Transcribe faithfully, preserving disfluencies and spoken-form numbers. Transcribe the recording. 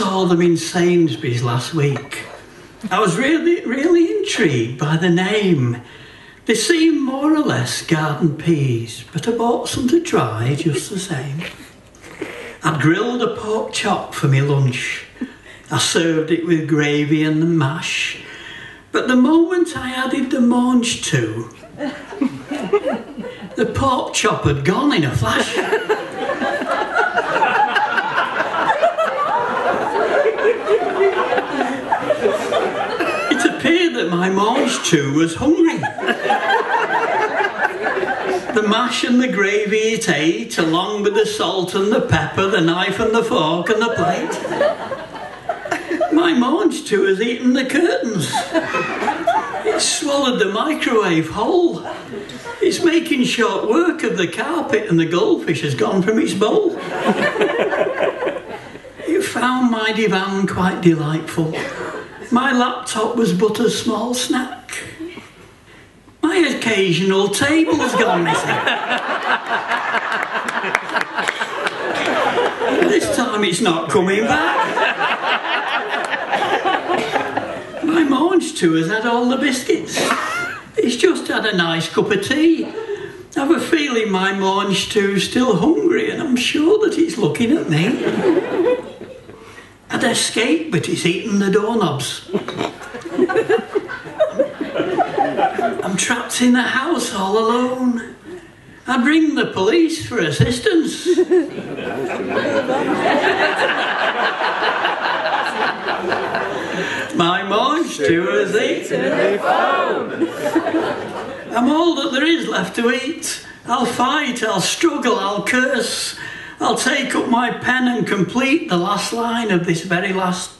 saw them in Sainsbury's last week. I was really, really intrigued by the name. They seem more or less garden peas, but I bought some to try just the same. I'd grilled a pork chop for my lunch. I served it with gravy and the mash. But the moment I added the mange to, the pork chop had gone in a flash. It appeared that my mange tout was hungry. The mash and the gravy it ate, along with the salt and the pepper, the knife and the fork and the plate. My mange tout has eaten the curtains. It's swallowed the microwave whole. It's making short work of the carpet, and the goldfish has gone from its bowl. It found my divan quite delightful. My laptop was but a small snack. My occasional table has gone missing. This time it's not coming back. My mange tout has had all the biscuits. It's just had a nice cup of tea. I have a feeling my mange tout's still hungry, and I'm sure that it's looking at me. I'd escape, but it's eaten the doorknobs. I'm trapped in the house all alone. I'd ring the police for assistance. My mange tout has eaten the phone. I'm all that there is left to eat. I'll fight, I'll struggle, I'll curse. I'll take up my pen and complete the last line of this very last...